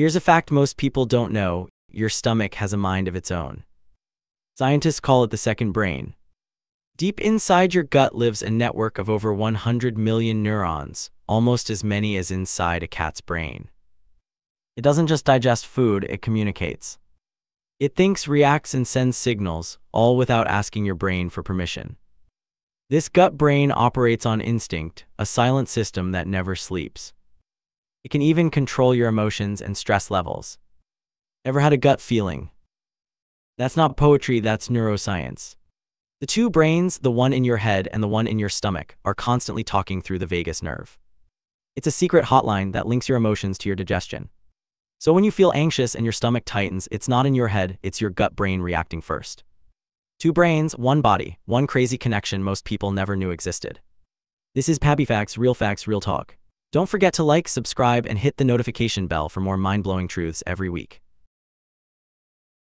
Here's a fact most people don't know: your stomach has a mind of its own. Scientists call it the second brain. Deep inside your gut lives a network of over 100 million neurons, almost as many as inside a cat's brain. It doesn't just digest food, it communicates. It thinks, reacts, and sends signals, all without asking your brain for permission. This gut brain operates on instinct, a silent system that never sleeps. It can even control your emotions and stress levels. Ever had a gut feeling? That's not poetry, that's neuroscience. The two brains, the one in your head and the one in your stomach, are constantly talking through the vagus nerve. It's a secret hotline that links your emotions to your digestion. So when you feel anxious and your stomach tightens, it's not in your head, it's your gut brain reacting first. Two brains, one body, one crazy connection most people never knew existed. This is Papi Facts, real talk. Don't forget to like, subscribe, and hit the notification bell for more mind-blowing truths every week.